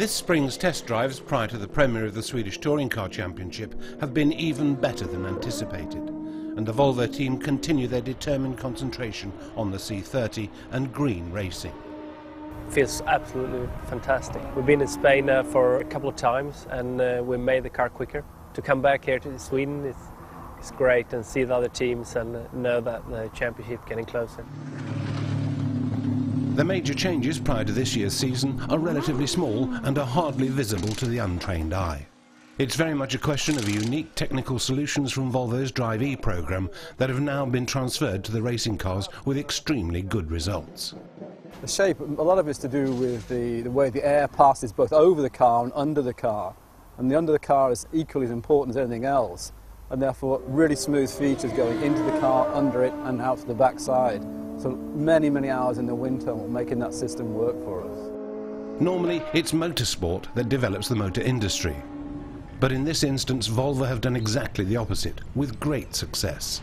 This spring's test drives prior to the premiere of the Swedish Touring Car Championship have been even better than anticipated, and the Volvo team continue their determined concentration on the C30 and green racing. It feels absolutely fantastic. We've been in Spain for a couple of times, and we made the car quicker. To come back here to Sweden, it's great, and see the other teams and know that the championship is getting closer. The major changes prior to this year's season are relatively small and are hardly visible to the untrained eye. It's very much a question of unique technical solutions from Volvo's Drive E programme that have now been transferred to the racing cars with extremely good results. The shape, a lot of it is to do with the way the air passes both over the car and under the car. And the under the car is equally as important as anything else. And therefore, really smooth features going into the car, under it, and out to the backside. So many, many hours in the winter making that system work for us. Normally, it's motorsport that develops the motor industry. But in this instance, Volvo have done exactly the opposite, with great success.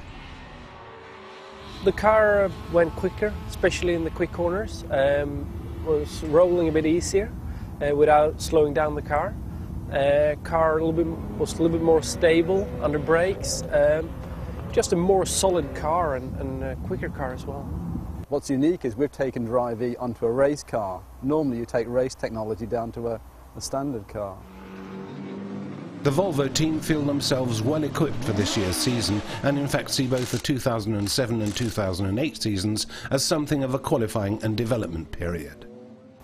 The car went quicker, especially in the quick corners. Was rolling a bit easier without slowing down the car. Car was a little bit more stable under brakes. Just a more solid car and a quicker car as well. What's unique is we've taken Drive E onto a race car. Normally you take race technology down to a standard car. The Volvo team feel themselves well equipped for this year's season, and in fact see both the 2007 and 2008 seasons as something of a qualifying and development period.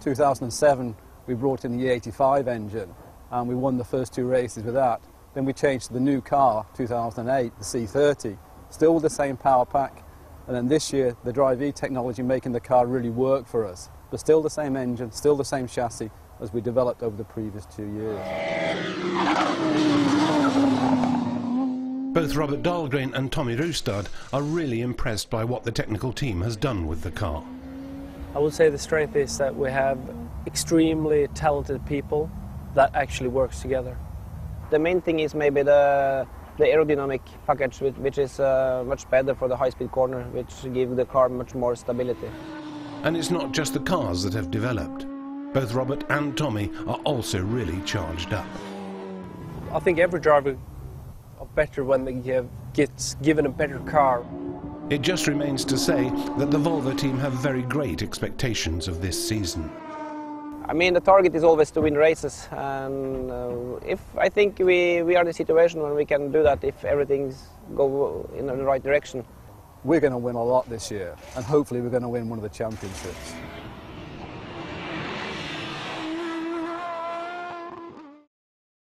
2007 we brought in the E85 engine and we won the first two races with that. Then we changed to the new car, 2008, the C30, still with the same power pack. And then this year, the Drive E technology making the car really work for us. But still the same engine, still the same chassis as we developed over the previous 2 years. Both Robert Dahlgren and Tommy Rustad are really impressed by what the technical team has done with the car. I would say the strength is that we have extremely talented people that actually works together. The main thing is maybe the aerodynamic package, which is much better for the high-speed corner, which gives the car much more stability. And it's not just the cars that have developed. Both Robert and Tommy are also really charged up. I think every driver are better when they gets given a better car. It just remains to say that the Volvo team have very great expectations of this season. I mean, the target is always to win races, and if I think we are in a situation when we can do that, if everything's go in the right direction. We're going to win a lot this year, and hopefully we're going to win one of the championships.